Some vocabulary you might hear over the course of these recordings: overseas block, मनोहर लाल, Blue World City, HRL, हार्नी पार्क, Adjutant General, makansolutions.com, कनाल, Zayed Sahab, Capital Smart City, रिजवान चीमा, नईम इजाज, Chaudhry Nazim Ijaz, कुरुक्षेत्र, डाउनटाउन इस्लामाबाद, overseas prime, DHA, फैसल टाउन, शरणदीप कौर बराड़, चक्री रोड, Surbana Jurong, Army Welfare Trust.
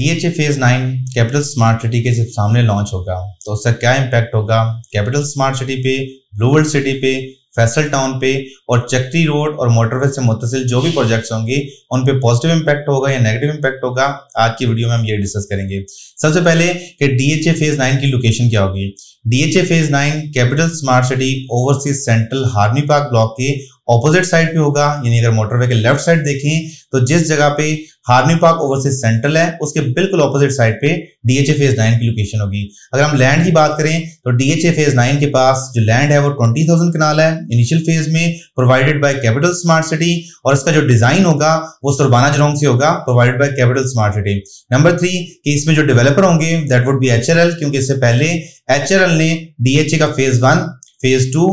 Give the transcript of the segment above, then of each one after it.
DHA Phase 9 capital smart city के सिर्फ सामने लॉन्च होगा तो उसका क्या इम्पैक्ट होगा कैपिटल स्मार्ट सिटी पे, ब्लू वर्ल्ड सिटी पे, फैसल टाउन पे और चक्री रोड और मोटरवे से मुतसिल जो भी प्रोजेक्ट्स होंगे उन पे पॉजिटिव इम्पैक्ट होगा या नेगेटिव इम्पैक्ट होगा, आज की वीडियो में हम ये डिस्कस करेंगे। सबसे पहले कि DHA Phase 9 की लोकेशन क्या होगी। DHA Phase 9 capital smart city overseas central हार्नी पार्क ब्लॉक के ऑपोजिट साइड पे होगा, यानी अगर मोटरवे के लेफ्ट साइड देखें तो जिस जगह पे हार्नी पार्क ओवरसीज सेंट्रल है उसके बिल्कुल ऑपोजिट साइड पे DHA Phase 9 की लोकेशन होगी। अगर हम लैंड की बात करें तो DHA Phase 9 के पास जो लैंड है वो 20,000 कनाल है, इनिशियल फेज में provided by capital smart city, और इसका जो डिजाइन होगा वो सुरबाना जुरोंग से होगा, provided by capital smart city. Number 3 कि इसमें जो डेवलपर होंगे दैट वुड बी HRL, क्योंकि इससे पहले HRL ने DHA का Phase 1, Phase 2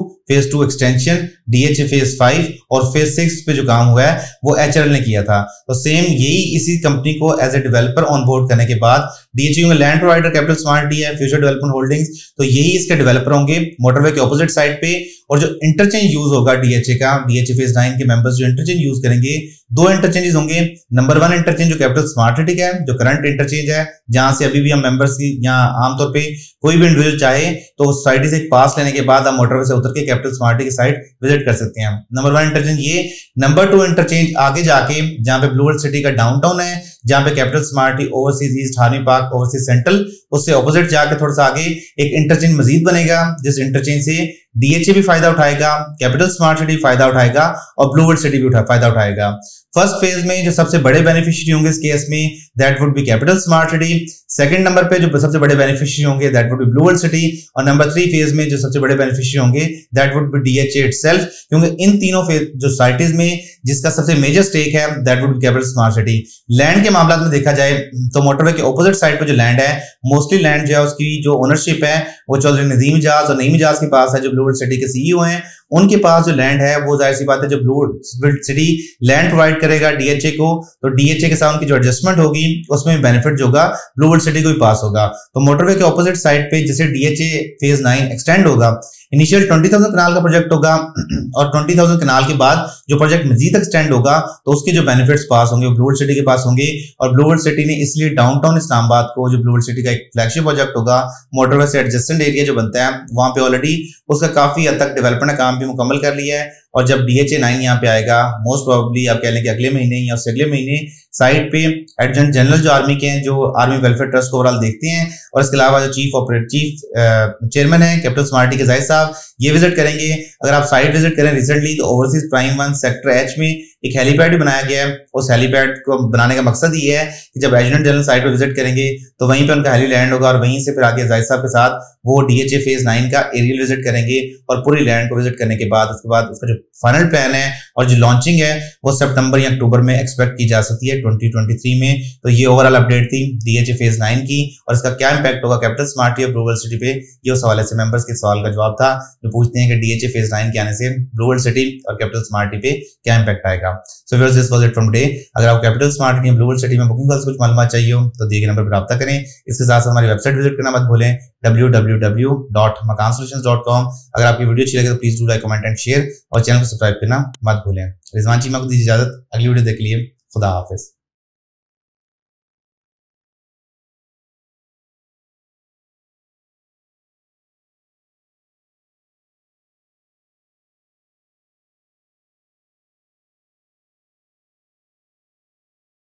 extension, DHA Phase 5 और Phase 6 पे जो काम हुआ है वो HRL ने किया था। तो सेम यही इसी कंपनी को as a developer on board करने के बाद DHA में लैंड प्रोवाइडर कैपिटल स्मार्ट है फ्यूचर डेवलपमेंट होल्डिंग्स, तो यही इसके डेवलपर होंगे मोटरवे के ऑपोजिट साइड पे। और जो इंटरचेंज यूज होगा DHA का, DHA Phase 9 के मेंबर्स जो इंटरचेंज यूज करेंगे, 2 इंटरचेंजेस होंगे। नंबर 1 इंटरचेंज जो कैपिटल स्मार्ट सिटी का है, जो करंट इंटरचेंज है, जहां से अभी भी हम मेंबर्स की यहाँ आमतौर पे कोई भी इंडिविजुअल चाहे तो उस साइड से पास लेने के बाद हम मोटरवे से उतर के कैपिटल स्मार्ट सिटी की साइड विजिट कर सकते हैं। नंबर 1 इंटरचेंज ये। नंबर 2 इंटरचेंज आगे जाके जहाँ पे ब्लू वर्ल्ड सिटी का डाउनटाउन है, जहाँ पे capital smart city overseas east हार्नी पार्क ओवरसीज सेंट्रल, उससे ऑपोजिट जाके थोड़ा सा आगे एक इंटरचेंज मजीद बनेगा, जिस इंटरचेंज से DHA भी फायदा उठाएगा, कैपिटल स्मार्ट सिटी फायदा उठाएगा और ब्लू वर्ल्ड सिटी भी फायदा उठाएगा। फर्स्ट फेज में जो सबसे बड़े बेनिफिशियरी होंगे इस केस में that would be capital smart city, second number पे जो सबसे बड़े बेनिफिशियरी होंगे that would be blue world city, और नंबर 3 फेज में जो सबसे बड़े बेनिफिशियरी होंगे that would be DHA itself, क्योंकि इन तीनों फेज जो सोसाइटीज में जिसका सबसे मेजर स्टेक है that would be capital smart city. Land के मामला में देखा जाए तो मोटरवे के ऑपोजिट साइड पर जो लैंड है, मोस्टली लैंड जो है उसकी जो ओनरशिप है वो चौधरी नजीम इजाज और नईम इजाज के पास है, जो ब्लू वर्ल्ड सिटी के CEO हैं। उनके पास जो लैंड है वो जाहिर सी बात है जब blue world city land provide करेगा DHA को तो DHA के साथ उनकी जो एडजस्टमेंट होगी उसमें बेनिफिट जो होगा ब्लू वर्ल्ड सिटी को भी पास होगा। तो मोटरवे के ऑपोजिट साइड पे जैसे DHA Phase 9 एक्सटेंड होगा, इनिशियल 20,000 कनाल का प्रोजेक्ट होगा और 20,000 कनाल के बाद जो प्रोजेक्ट मजीद एक्सटेंड होगा तो उसके जो बेनिफिट्स पास होंगे वो ब्लू वर्ल्ड सिटी के पास होंगे। और ब्लू वर्ल्ड सिटी ने इसलिए डाउनटाउन इस्लामाबाद को, जो ब्लू वर्ल्ड सिटी का एक फ्लैगशिप प्रोजेक्ट होगा, मोटरवे से एडजेसेंट एरिया जो बनता है वहां पे ऑलरेडी उसका काफी हद तक डेवलपमेंट काम भी मुकम्मल कर लिया है। और जब DHA 9 यहाँ पे आएगा, मोस्ट प्रोबेबली आप कह लें कि अगले महीने या उससे अगले महीने साइड पे एडजेंट जनरल जो आर्मी के हैं, जो आर्मी वेलफेयर ट्रस्ट को ओवरऑल देखते हैं, और इसके अलावा जो चीफ चेयरमैन है कैपिटल स्मार्ट के जायद साहब, ये विजिट करेंगे। अगर आप साइट विजिट करें रिसेंटली तो ओवरसीज Prime 1 सेक्टर H में एक हेलीपैड भी बनाया गया है। उस हेलीपैड को बनाने का मकसद ये है कि जब एडजुटेंट जनरल साइट पर विजिट करेंगे तो वहीं पे उनका हेली लैंड होगा और वहीं से फिर आगे जायद साहब के साथ वो DHA Phase 9 का एरियल विजिट करेंगे और पूरी लैंड को विजिट करने के बाद उसका जो फाइनल प्लान है और जो लॉन्चिंग है वो सितंबर या अक्टूबर में एक्सपेक्ट की जा सकती है 2023 में। तो ये ओवरऑल अपडेट थी DHA Phase 9 की, और इसका क्या इम्पैक्ट होगा कैपिटल स्मार्ट या ब्लू वर्ल्ड सिटी पे, ये सवाल ऐसे मेंबर्स के सवाल का जवाब था जो पूछते हैं कि DHA Phase 9 के आने से ब्लू वर्ल्ड सिटी और कैपिटल स्मार्ट पे क्या इम्पैक्ट आएगा। So viewers, this was it from today. अगर आपको कैपिटल स्मार्ट या ब्लू वर्ल्ड सिटी में बुकिंग कुछ मालूम चाहिए हो तो दिए गए नंबर पर रब्ता करें। इसके साथ हमारी वेबसाइट विजिट करना मत भूलें www.makansolutions.com। अगर आपकी वीडियो अच्छी लगे तो please do like, comment and share और चैनल को सब्सक्राइब करना मत भूलें। रिजवान चीमा को दीजिए इजाजत, अगली वीडियो देख लिए, खुदा हाफिज।